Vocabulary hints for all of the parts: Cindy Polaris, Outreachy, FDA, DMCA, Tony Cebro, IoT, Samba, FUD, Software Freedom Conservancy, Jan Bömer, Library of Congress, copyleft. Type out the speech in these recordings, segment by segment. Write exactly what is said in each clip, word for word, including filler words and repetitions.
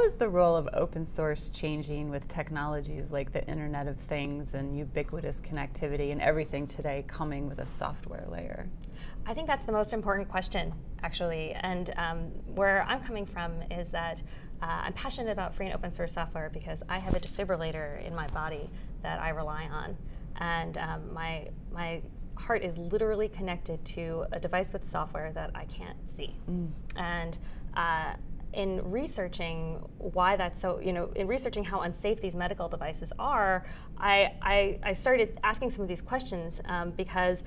How is the role of open source changing with technologies like the Internet of Things and ubiquitous connectivity and everything today coming with a software layer? I think that's the most important question, actually. And um, where I'm coming from is that uh, I'm passionate about free and open source software because I have a defibrillator in my body that I rely on. And um, my, my heart is literally connected to a device with software that I can't see. Mm. And uh, in researching why that's so, you know, in researching how unsafe these medical devices are, I, I, I started asking some of these questions um, because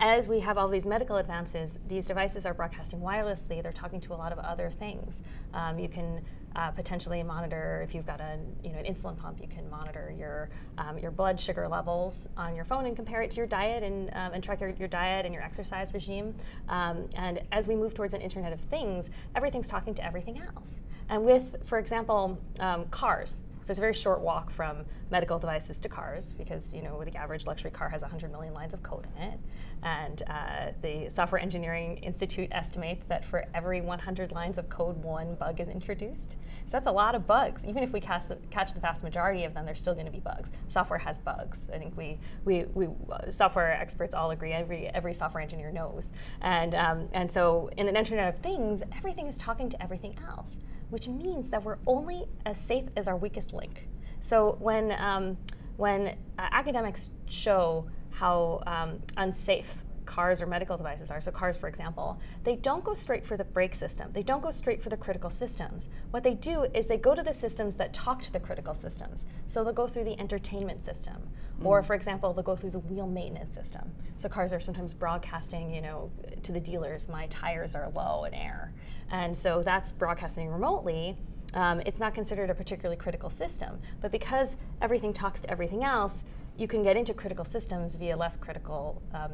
as we have all these medical advances, these devices are broadcasting wirelessly. They're talking to a lot of other things. Um, you can uh, potentially monitor, if you've got a, you know, an insulin pump, you can monitor your, um, your blood sugar levels on your phone and compare it to your diet and, um, and track your, your diet and your exercise regime. Um, and as we move towards an Internet of Things, everything's talking to everything else. And with, for example, um, cars. So it's a very short walk from medical devices to cars because, you know, the average luxury car has one hundred million lines of code in it. And uh, the Software Engineering Institute estimates that for every one hundred lines of code, one bug is introduced. So that's a lot of bugs. Even if we catch the, catch the vast majority of them, there's still going to be bugs. Software has bugs. I think we, we, we uh, software experts all agree. Every, every software engineer knows. And, um, and so in the Internet of Things, everything is talking to everything else, which means that we're only as safe as our weakest link. So when, um, when uh, academics show how um, unsafe cars or medical devices are, so cars, for example, they don't go straight for the brake system. They don't go straight for the critical systems. What they do is they go to the systems that talk to the critical systems. So they'll go through the entertainment system. Mm. Or, for example, they'll go through the wheel maintenance system. So cars are sometimes broadcasting, you know, to the dealers, my tires are low in air. And so that's broadcasting remotely. Um, it's not considered a particularly critical system. But because everything talks to everything else, you can get into critical systems via less critical um,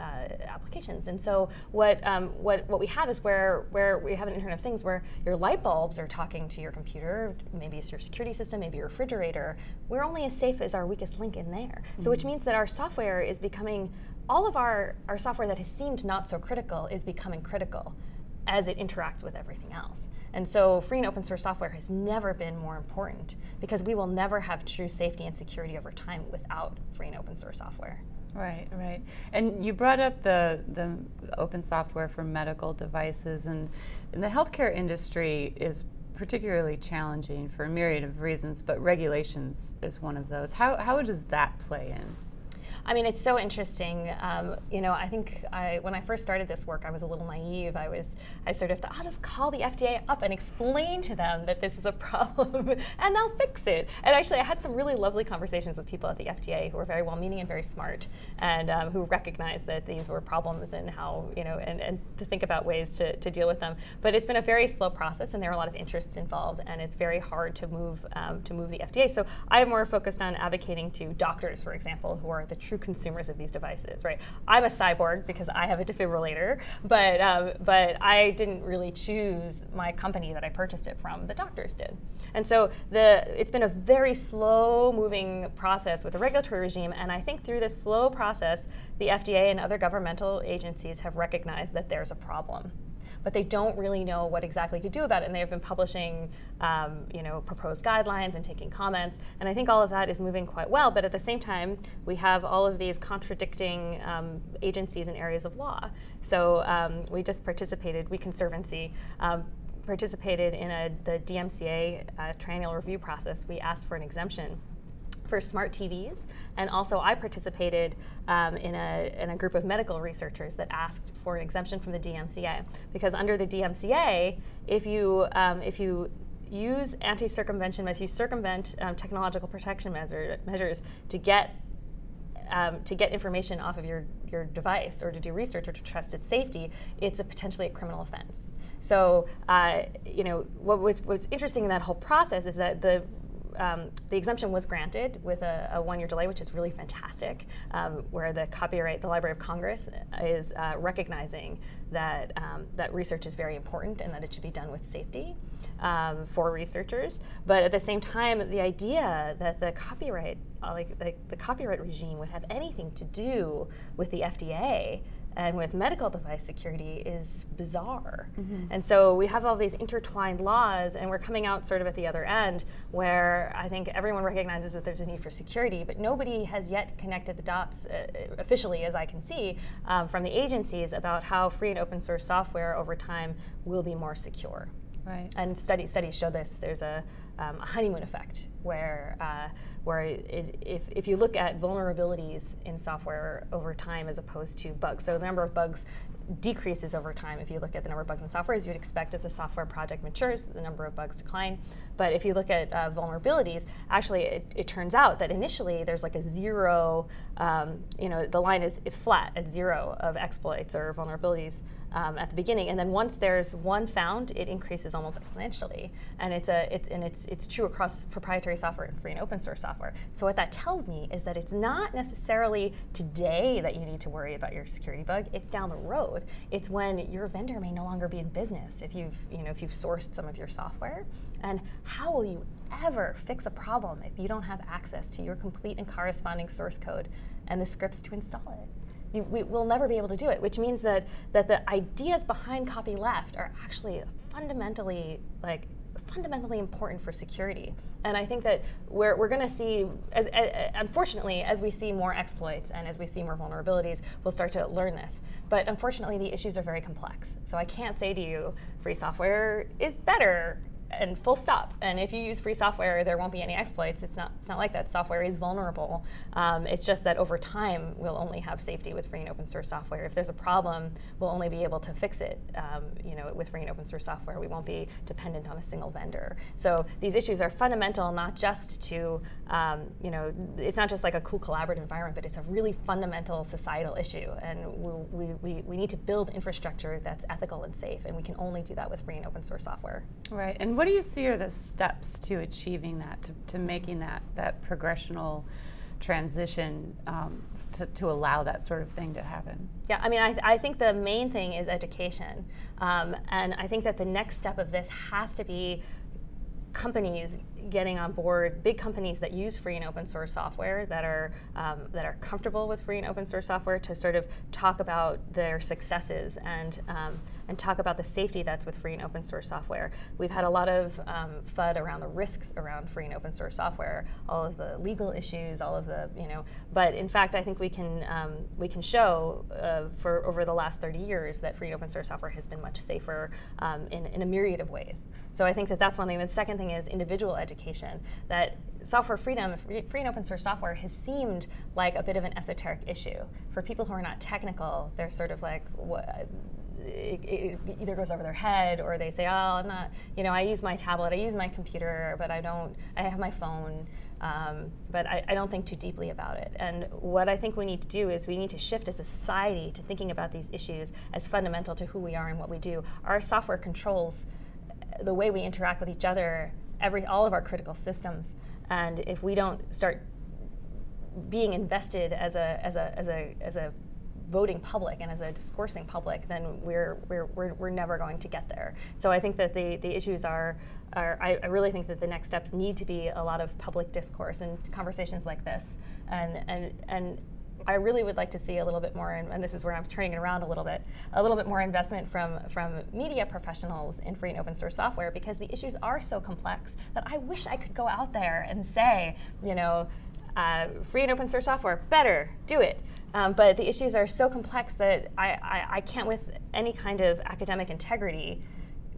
Uh, applications. And so what, um, what, what we have is where, where we have an Internet of Things where your light bulbs are talking to your computer, maybe it's your security system, maybe your refrigerator. We're only as safe as our weakest link in there. Mm-hmm. So which means that our software is becoming, all of our, our software that has seemed not so critical is becoming critical as it interacts with everything else. And so free and open source software has never been more important because we will never have true safety and security over time without free and open source software. Right, right. And you brought up the, the open software for medical devices, and, and the healthcare industry is particularly challenging for a myriad of reasons, but regulations is one of those. How, how does that play in? I mean, it's so interesting. Um, you know, I think I, when I first started this work, I was a little naive. I was, I sort of thought, I'll just call the F D A up and explain to them that this is a problem, and they'll fix it. And actually, I had some really lovely conversations with people at the F D A who were very well-meaning and very smart, and um, who recognized that these were problems and how, you know, and, and to think about ways to, to deal with them. But it's been a very slow process, and there are a lot of interests involved, and it's very hard to move um, to move the F D A. So I'm more focused on advocating to doctors, for example, who are the true consumers of these devices, right? I'm a cyborg because I have a defibrillator, but um, but I didn't really choose my company that I purchased it from. The doctors did, and so the it's been a very slow-moving process with the regulatory regime. And I think through this slow process, the F D A and other governmental agencies have recognized that there's a problem, but they don't really know what exactly to do about it, and they have been publishing um, you know, proposed guidelines and taking comments, and I think all of that is moving quite well, but at the same time, we have all of these contradicting um, agencies and areas of law. So um, we just participated, we Conservancy, um, participated in a, the D M C A uh, triennial review process. We asked for an exemption for smart T Vs, and also I participated um, in, a, in a group of medical researchers that asked for an exemption from the D M C A, because under the D M C A, if you, um, if you use anti-circumvention, if you circumvent um, technological protection measure, measures to get Um, to get information off of your, your device or to do research or to trust its safety, it's a potentially a criminal offense. So, uh, you know, what was, what's interesting in that whole process is that the Um, the exemption was granted with a, a one-year delay, which is really fantastic, um, where the copyright, the Library of Congress is uh, recognizing that, um, that research is very important and that it should be done with safety um, for researchers. But at the same time, the idea that the copyright, uh, like, like the copyright regime would have anything to do with the F D A and with medical device security is bizarre. Mm-hmm. And so we have all these intertwined laws, and we're coming out sort of at the other end where I think everyone recognizes that there's a need for security, but nobody has yet connected the dots uh, officially, as I can see, um, from the agencies about how free and open source software over time will be more secure. Right. And study, studies show this. There's a, um, a honeymoon effect where, uh, where it, if, if you look at vulnerabilities in software over time as opposed to bugs, so the number of bugs decreases over time. If you look at the number of bugs in software, as you'd expect, as a software project matures, the number of bugs decline. But if you look at uh, vulnerabilities, actually, it, it turns out that initially there's like a zero, um, you know, the line is, is flat at zero of exploits or vulnerabilities um, at the beginning. And then once there's one found, it increases almost exponentially. And it's a, it, and it's, it's true across proprietary software and free and open source software. So what that tells me is that it's not necessarily today that you need to worry about your security bug. It's down the road. It's when your vendor may no longer be in business if you've, you know, if you've sourced some of your software. And how will you ever fix a problem if you don't have access to your complete and corresponding source code and the scripts to install it? You, we, we'll never be able to do it, which means that, that the ideas behind copyleft are actually fundamentally, like, fundamentally important for security. And I think that we're, we're going to see, as, as, unfortunately, as we see more exploits and as we see more vulnerabilities, we'll start to learn this. But unfortunately, the issues are very complex. So I can't say to you, free software is better and full stop. And if you use free software, there won't be any exploits. It's not, it's not like that. Software is vulnerable. Um, it's just that over time, we'll only have safety with free and open source software. If there's a problem, we'll only be able to fix it um, you know, with free and open source software. We won't be dependent on a single vendor. So these issues are fundamental, not just to, um, you know, it's not just like a cool collaborative environment, but it's a really fundamental societal issue. And we, we, we need to build infrastructure that's ethical and safe. And we can only do that with free and open source software. Right. And what do you see are the steps to achieving that, to, to making that, that progressional transition um, to, to allow that sort of thing to happen? Yeah, I mean, I, th I think the main thing is education. Um, and I think that the next step of this has to be companies getting on board, big companies that use free and open source software, that are um, that are comfortable with free and open source software, to sort of talk about their successes and um, and talk about the safety that's with free and open source software. We've had a lot of um, FUD around the risks around free and open source software, all of the legal issues, all of the you know. But in fact, I think we can um, we can show uh, for over the last thirty years that free and open source software has been much safer um, in in a myriad of ways. So I think that that's one thing. The second thing is individual education. Education, that software freedom, free and open source software has seemed like a bit of an esoteric issue. For people who are not technical, they're sort of like, what, it, it either goes over their head or they say, oh, I'm not, you know, I use my tablet, I use my computer, but I don't, I have my phone. Um, but I, I don't think too deeply about it. And what I think we need to do is we need to shift as a society to thinking about these issues as fundamental to who we are and what we do. Our software controls the way we interact with each other, Every, all of our critical systems, and if we don't start being invested as a as a as a as a voting public and as a discoursing public, then we're we're we're, we're never going to get there. So I think that the the issues are. Are, I, I really think that the next steps need to be a lot of public discourse and conversations like this, and and and. I really would like to see a little bit more, and, and this is where I'm turning it around a little bit, a little bit more investment from, from media professionals in free and open source software, because the issues are so complex that I wish I could go out there and say, you know, uh, free and open source software, better, do it. Um, but the issues are so complex that I, I, I can't, with any kind of academic integrity,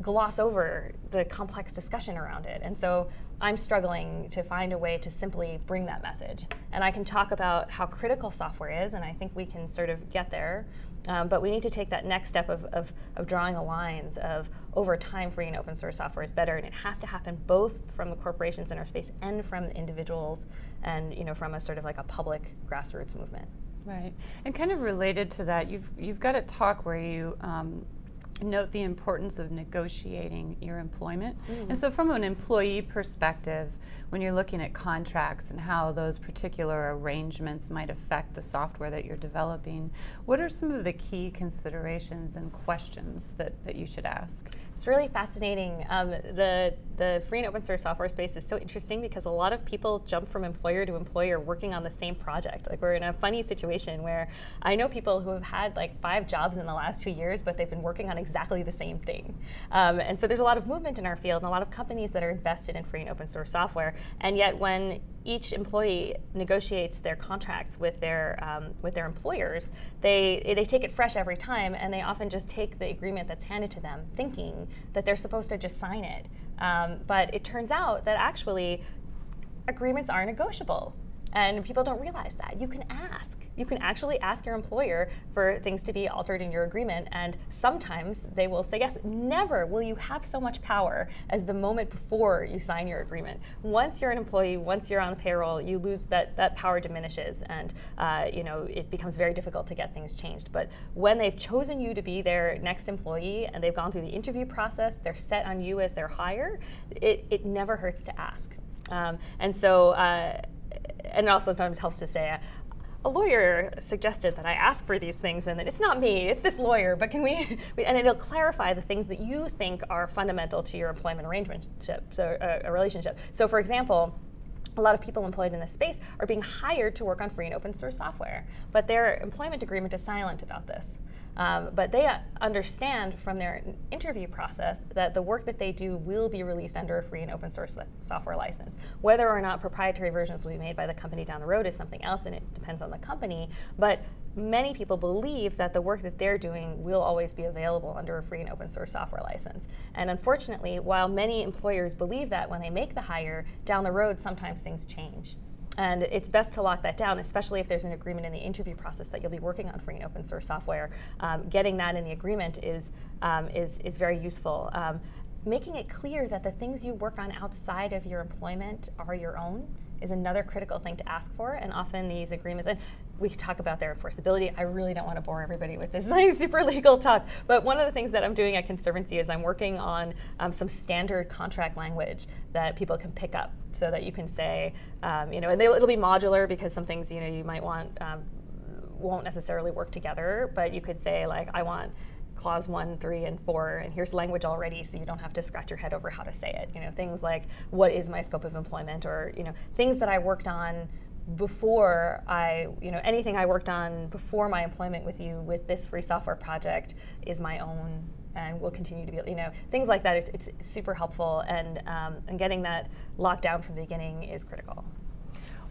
gloss over the complex discussion around it. And so I'm struggling to find a way to simply bring that message. And I can talk about how critical software is, and I think we can sort of get there. Um, but we need to take that next step of, of, of drawing the lines of, over time, free and open source software is better, and it has to happen both from the corporations in our space and from the individuals and you know, from a sort of like a public grassroots movement. Right, and kind of related to that, you've, you've got a talk where you um, note the importance of negotiating your employment. Mm. And so from an employee perspective, when you're looking at contracts and how those particular arrangements might affect the software that you're developing, what are some of the key considerations and questions that, that you should ask? It's really fascinating. Um, the the free and open source software space is so interesting because a lot of people jump from employer to employer working on the same project. Like, we're in a funny situation where I know people who have had like five jobs in the last two years, but they've been working on exactly the same thing. Um, and so there's a lot of movement in our field and a lot of companies that are invested in free and open source software. And yet when each employee negotiates their contracts with their um, with their employers, they they take it fresh every time, and they often just take the agreement that's handed to them, thinking that they're supposed to just sign it. Um, but it turns out that actually agreements are negotiable, and people don't realize that. You can ask. You can actually ask your employer for things to be altered in your agreement, and sometimes they will say yes. Never will you have so much power as the moment before you sign your agreement. Once you're an employee, once you're on the payroll, you lose that, that power diminishes, and uh, you know, it becomes very difficult to get things changed. But when they've chosen you to be their next employee and they've gone through the interview process, they're set on you as their hire, it, it never hurts to ask. Um, and so, uh, and it also sometimes helps to say, uh, a lawyer suggested that I ask for these things, and that it's not me, it's this lawyer, but can we, and it'll clarify the things that you think are fundamental to your employment arrangement, so uh, a relationship. So for example, a lot of people employed in this space are being hired to work on free and open source software, but their employment agreement is silent about this. Um, but they uh, understand from their interview process that the work that they do will be released under a free and open source li- software license. Whether or not proprietary versions will be made by the company down the road is something else, and it depends on the company. But many people believe that the work that they're doing will always be available under a free and open source software license. And unfortunately, while many employers believe that when they make the hire, down the road sometimes things change. And it's best to lock that down, especially if there's an agreement in the interview process that you'll be working on free and open source software. Um, getting that in the agreement is, um, is, is very useful. Um, making it clear that the things you work on outside of your employment are your own is another critical thing to ask for, and often these agreements, and we could talk about their enforceability. I really don't want to bore everybody with this like super legal talk, but one of the things that I'm doing at Conservancy is I'm working on um, some standard contract language that people can pick up, so that you can say, um, you know, and they, it'll be modular, because some things, you know, you might want, um, won't necessarily work together, but you could say like, I want clause one, three, and four, and here's language already, so you don't have to scratch your head over how to say it. You know, things like, what is my scope of employment, or you know, things that I worked on before I, you know, anything I worked on before my employment with you with this free software project is my own, and will continue to be, you know, things like that. It's, it's super helpful, and um, and getting that locked down from the beginning is critical.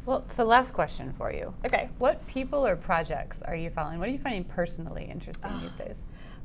Well, so last question for you. Okay. What people or projects are you following? What are you finding personally interesting oh. these days?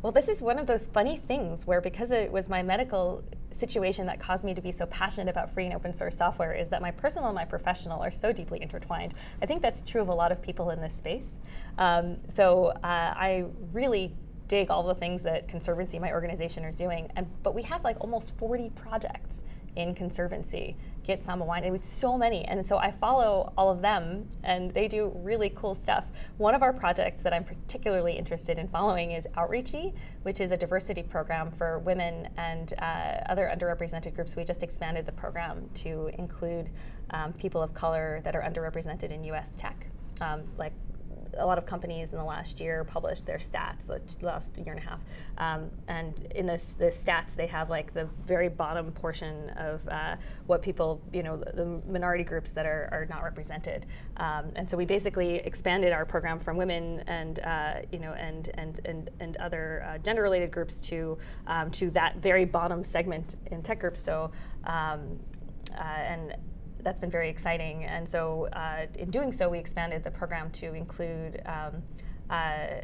Well, this is one of those funny things where, because it was my medical situation that caused me to be so passionate about free and open source software, is that my personal and my professional are so deeply intertwined. I think that's true of a lot of people in this space. Um, so uh, I really dig all the things that Conservancy, my organization, are doing. And, but we have like almost forty projects in Conservancy, Git, Samba, Wine, with so many. And so I follow all of them, and they do really cool stuff. One of our projects that I'm particularly interested in following is Outreachy, which is a diversity program for women and uh, other underrepresented groups. We just expanded the program to include um, people of color that are underrepresented in U S tech. Um, like a lot of companies in the last year published their stats, the last year and a half. Um, and in this, the stats, they have like the very bottom portion of uh, what people, you know, the, the minority groups that are, are not represented. Um, and so we basically expanded our program from women and, uh, you know, and, and, and, and other uh, gender-related groups to, um, to that very bottom segment in tech groups. So, um, uh, and, that's been very exciting, and so uh, in doing so, we expanded the program to include, um, uh,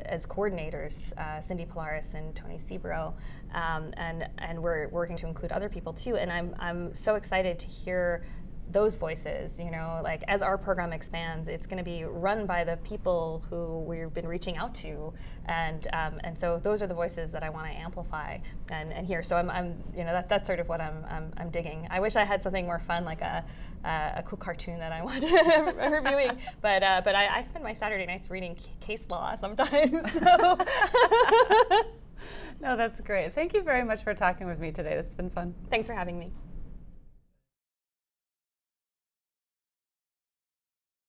as coordinators, uh, Cindy Polaris and Tony Cebro, um, and and we're working to include other people too. And I'm I'm so excited to hear those voices. You know, like as our program expands, it's going to be run by the people who we've been reaching out to, and um, and so those are the voices that I want to amplify and, and hear. So I'm, I'm you know that that's sort of what I'm, I'm I'm digging. I wish I had something more fun, like a uh, a cool cartoon that I want reviewing, but uh, but I, I spend my Saturday nights reading c case law sometimes. So. No, that's great. Thank you very much for talking with me today. That's been fun. Thanks for having me.